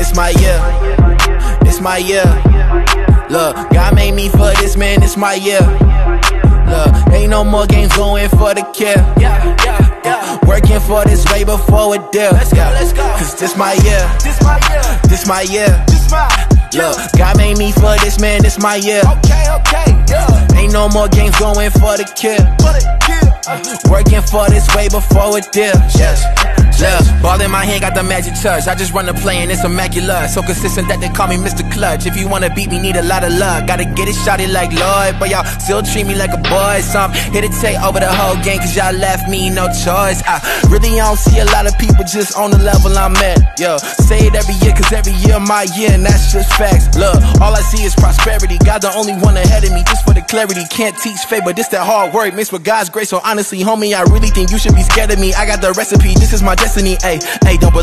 It's my year. It's my year. Look, God made me for this, man. It's my year. Look, ain't no more games going for the kill. Working for this way before a deal. Let's go, let's go. Cause this my year. This my year. This my year. This my year. Look, God made me for this, man. This my year. Okay, okay, yeah. Ain't no more games going for the kill. Working for this way before a deal. Yes. Love, ball in my hand, got the magic touch. I just run the play and it's immaculate. So consistent that they call me Mr. Clutch. If you wanna beat me, need a lot of luck. Gotta get it shotted like Lloyd, but y'all still treat me like a boy. So I'm here to take over the whole game, cause y'all left me no choice. I really don't see a lot of people just on the level I'm at. Yo, say it every year, cause every year my year, and that's just facts. Look, all I see is prosperity. God the only one ahead of me, just for the clarity. Can't teach faith, but this that hard work mixed with God's grace. So honestly, homie, I really think you should be scared of me. I got the recipe, this is my destiny. Ay, ay, don't believe